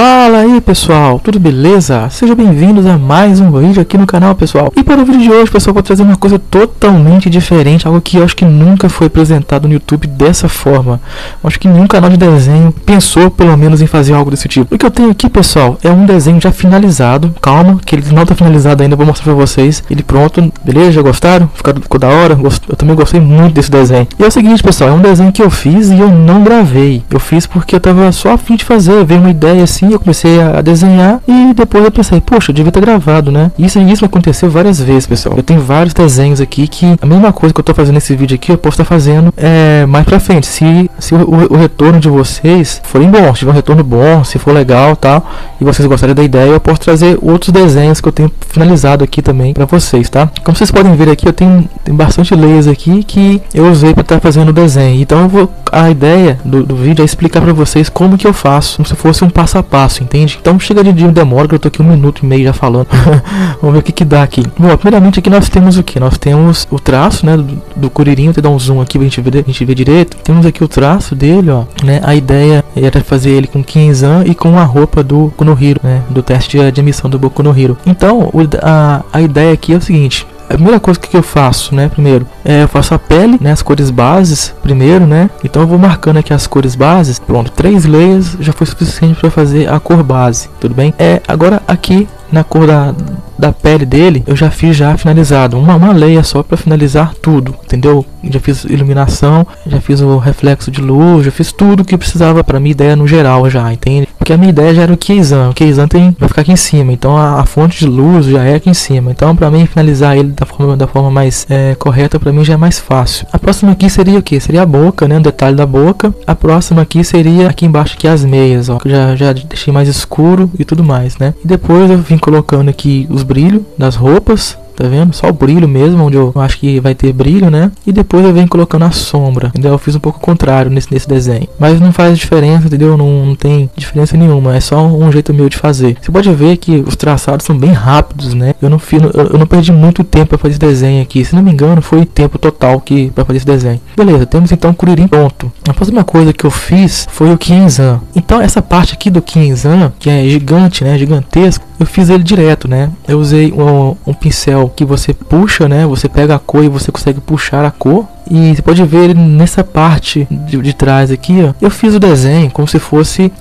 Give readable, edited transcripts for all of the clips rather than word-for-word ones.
Fala aí pessoal, tudo beleza? Sejam bem-vindos a mais um vídeo aqui no canal, pessoal. E para o vídeo de hoje, pessoal, vou trazer uma coisa totalmente diferente, algo que eu acho que nunca foi apresentado no YouTube dessa forma. Acho que nenhum canal de desenho pensou, pelo menos, em fazer algo desse tipo. O que eu tenho aqui, pessoal, é um desenho já finalizado. Calma, que ele não tá finalizado ainda, eu vou mostrar pra vocês. Ele pronto, beleza? Gostaram? Ficou da hora? Eu também gostei muito desse desenho. E é o seguinte, pessoal, é um desenho que eu fiz e eu não gravei. Eu fiz porque eu tava só a fim de fazer, veio uma ideia assim. Eu comecei a desenhar e depois eu pensei, poxa, eu devia ter gravado, né? Isso aconteceu várias vezes, pessoal. Eu tenho vários desenhos aqui que a mesma coisa que eu tô fazendo nesse vídeo aqui, eu posso estar fazendo mais pra frente. Se o retorno de vocês forem bom, se tiver um retorno bom, se for legal e tal, e vocês gostarem da ideia, eu posso trazer outros desenhos que eu tenho finalizado aqui também pra vocês, tá? Como vocês podem ver aqui, eu tenho bastante layers aqui que eu usei pra estar fazendo o desenho. Então eu vou, a ideia do vídeo é explicar pra vocês como que eu faço, como se fosse um passo a passo. Entende? Então chega de demora, que eu tô aqui 1 minuto e meio já falando. Vamos ver o que dá aqui. Bom, primeiramente aqui nós temos o que? Nós temos o traço, né, do Kuririn. Vou até dar um zoom aqui pra gente ver direito. Temos aqui o traço dele, ó, né? A ideia era fazer ele com Kinzan e com a roupa do Konohiro, né, do teste de admissão do Boku no Hero. Então a ideia aqui é o seguinte. A primeira coisa que eu faço, né, primeiro, eu faço a pele, né, as cores bases, primeiro, né. Então eu vou marcando aqui as cores bases, pronto, 3 layers já foi suficiente para fazer a cor base, tudo bem? Agora aqui na cor da pele dele, eu já fiz já finalizado, uma layer só para finalizar tudo, entendeu? Já fiz iluminação, já fiz o reflexo de luz, já fiz tudo que precisava para minha ideia no geral já, entende? Porque a minha ideia já era o Kienzan. O Kienzan vai ficar aqui em cima, então a fonte de luz já é aqui em cima. Então para mim finalizar ele da forma mais correta, para mim já é mais fácil. A próxima aqui seria o que? Seria a boca, né? O detalhe da boca. A próxima aqui seria aqui embaixo aqui as meias, ó, que eu já deixei mais escuro e tudo mais, né? E depois eu vim colocando aqui os brilho das roupas, tá vendo? Só o brilho mesmo, onde eu acho que vai ter brilho, né? E depois eu venho colocando a sombra, entendeu? Eu fiz um pouco o contrário nesse desenho. Mas não faz diferença, entendeu? Não tem diferença nenhuma. É só um jeito meu de fazer. Você pode ver que os traçados são bem rápidos, né? Eu não perdi muito tempo para fazer esse desenho aqui. Se não me engano, foi tempo total que para fazer esse desenho. Beleza, temos então o Kuririn pronto. A próxima coisa que eu fiz foi o Kienzan. Então essa parte aqui do Kienzan, que é gigante, né? Gigantesco. Eu fiz ele direto, né? Eu usei um pincel que você puxa, né? Você pega a cor e você consegue puxar a cor. E você pode ver nessa parte de trás aqui, ó. Eu fiz o desenho como se fosse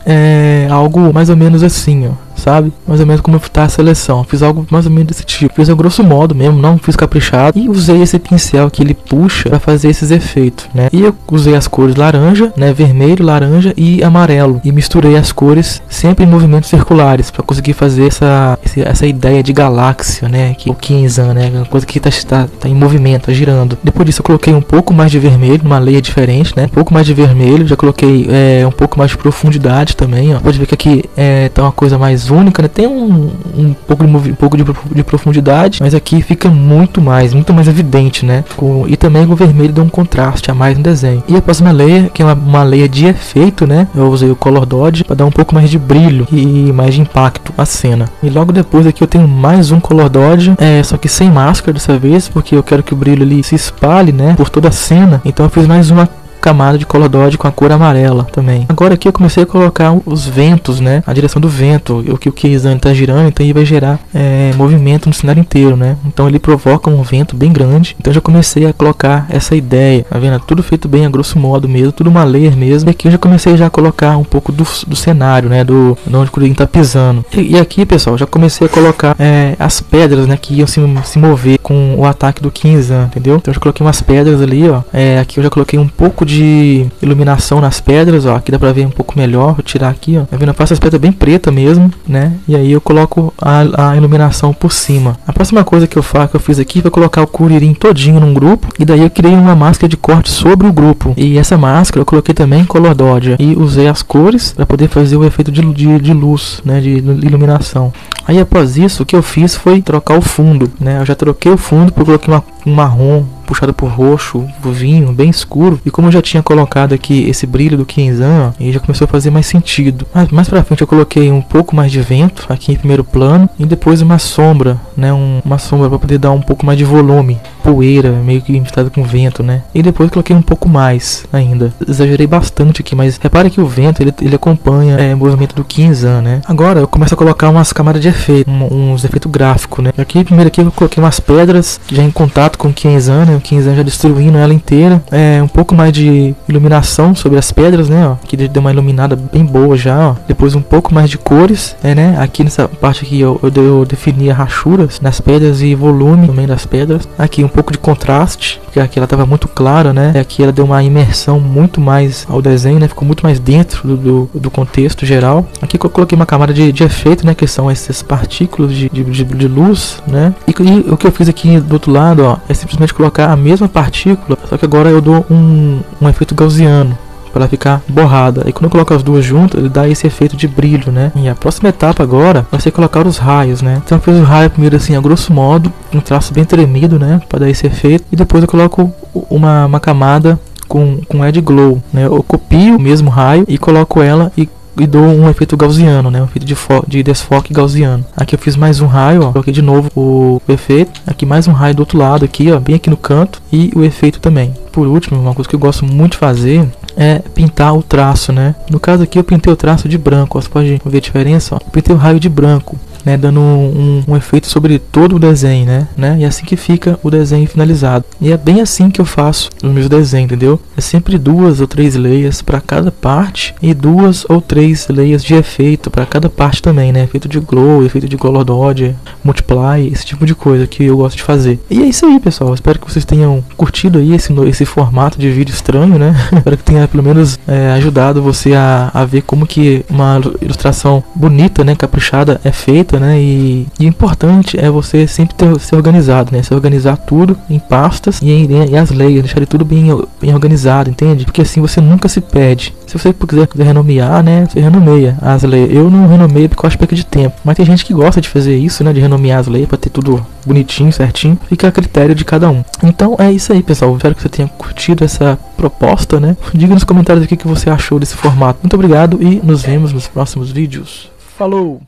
algo mais ou menos assim, ó. Sabe? Mais ou menos como tá a seleção. Fiz algo mais ou menos desse tipo. Fiz a grosso modo mesmo, não fiz caprichado. E usei esse pincel que ele puxa para fazer esses efeitos, né? E eu usei as cores laranja, né? Vermelho, laranja e amarelo. E misturei as cores sempre em movimentos circulares para conseguir fazer essa ideia de galáxia, né? Que o Kienzan, né? Uma coisa que tá em movimento, tá girando. Depois disso eu coloquei um pouco mais de vermelho, uma layer diferente, né? Um pouco mais de vermelho. Já coloquei um pouco mais de profundidade também, ó. Pode ver que aqui tá uma coisa mais única, né? Tem um pouco de profundidade, mas aqui fica muito mais evidente, né? E também o vermelho dá um contraste a mais no desenho. E a próxima layer, que é uma layer de efeito, né? Eu usei o color dodge para dar um pouco mais de brilho e mais de impacto à cena. E logo depois aqui eu tenho mais um color dodge, só que sem máscara dessa vez, porque eu quero que o brilho ali se espalhe, né? Por toda a cena. Então eu fiz mais uma camada de color dodge com a cor amarela também. Agora aqui eu comecei a colocar os ventos, né? A direção do vento, o que o Kienzan tá girando, então ele vai gerar movimento no cenário inteiro, né? Então ele provoca um vento bem grande. Então eu já comecei a colocar essa ideia, tá vendo? Tudo feito bem a grosso modo mesmo, tudo uma layer mesmo. E aqui eu já comecei já a colocar um pouco do cenário, né? De onde o Kuririn tá pisando. E aqui, pessoal, já comecei a colocar as pedras, né? Que iam se mover com o ataque do Kienzan, entendeu? Então eu já coloquei umas pedras ali, ó. Aqui eu já coloquei um pouco de iluminação nas pedras, ó, aqui dá pra ver um pouco melhor, vou tirar aqui, ó, tá vendo? Eu faço as pedras bem preta mesmo, né, e aí eu coloco a iluminação por cima. A próxima coisa que eu faço, que eu fiz aqui, foi colocar o Kuririn todinho num grupo, e daí eu criei uma máscara de corte sobre o grupo, e essa máscara eu coloquei também color dodge, e usei as cores para poder fazer o efeito de luz, né, de iluminação. Aí após isso, o que eu fiz foi trocar o fundo, né, eu já troquei o fundo, porque eu coloquei um marrom puxado por roxo, vinho, bem escuro. E como eu já tinha colocado aqui esse brilho do Kinzan, ó, e já começou a fazer mais sentido. Mas mais pra frente eu coloquei um pouco mais de vento aqui em primeiro plano e depois uma sombra, né? Uma sombra pra poder dar um pouco mais de volume. Poeira, meio que misturada com vento, né? E depois coloquei um pouco mais ainda. Exagerei bastante aqui, mas repara que o vento ele acompanha o movimento do Kinzan, né? Agora eu começo a colocar umas camadas de efeito, uns efeitos gráficos, né? Aqui primeiro aqui eu coloquei umas pedras já em contato com o Kienzan, né? O Kienzan já destruindo ela inteira. É um pouco mais de iluminação sobre as pedras, né? Ó, aqui deu uma iluminada bem boa já, ó. Depois um pouco mais de cores, né? Aqui nessa parte aqui eu defini as rachuras nas pedras e volume também das pedras. Aqui um pouco de contraste, porque aqui ela tava muito clara, né? E aqui ela deu uma imersão muito mais ao desenho, né? Ficou muito mais dentro do contexto geral. Aqui eu coloquei uma camada de efeito, né? Que são essas partículas de luz, né? E o que eu fiz aqui do outro lado, ó, é simplesmente colocar a mesma partícula, só que agora eu dou um efeito gaussiano para ela ficar borrada. E quando eu coloco as duas juntas, ele dá esse efeito de brilho, né? E a próxima etapa agora vai ser colocar os raios, né? Então eu fiz o raio primeiro assim, a grosso modo, um traço bem tremido, né? Para dar esse efeito. E depois eu coloco uma camada com add glow, né? Eu copio o mesmo raio e coloco ela e dou um efeito gaussiano, né? Um efeito de desfoque gaussiano. Aqui eu fiz mais um raio, ó. Coloquei de novo o efeito. Aqui mais um raio do outro lado, aqui, ó. Bem aqui no canto. E o efeito também. Por último, uma coisa que eu gosto muito de fazer é pintar o traço, né? No caso aqui eu pintei o traço de branco, ó. Você pode ver a diferença, ó. Eu pintei o raio de branco, né? Dando um efeito sobre todo o desenho, né? E é assim que fica o desenho finalizado. E é bem assim que eu faço os meus desenhos, entendeu? É sempre 2 ou 3 layers para cada parte e 2 ou 3 layers de efeito para cada parte também, né? Efeito de glow, efeito de color dodge, multiply, esse tipo de coisa que eu gosto de fazer. E é isso aí, pessoal. Espero que vocês tenham curtido aí esse formato de vídeo estranho, né? Espero que tenha pelo menos ajudado você a ver como que uma ilustração bonita, né? Caprichada é feita, né? E importante é você sempre ser organizado, né? Se organizar tudo em pastas e as layers, deixar tudo bem organizado, entende? Porque assim você nunca se perde. Se você quiser renomear, né? Você renomeia as layers. Eu não renomeio porque eu acho perca de tempo. Mas tem gente que gosta de fazer isso, né? De renomear as layers para ter tudo bonitinho, certinho. Fica a critério de cada um. Então é isso aí, pessoal. Espero que você tenha curtido essa proposta, né? Diga nos comentários aqui o que você achou desse formato. Muito obrigado e nos vemos nos próximos vídeos. Falou!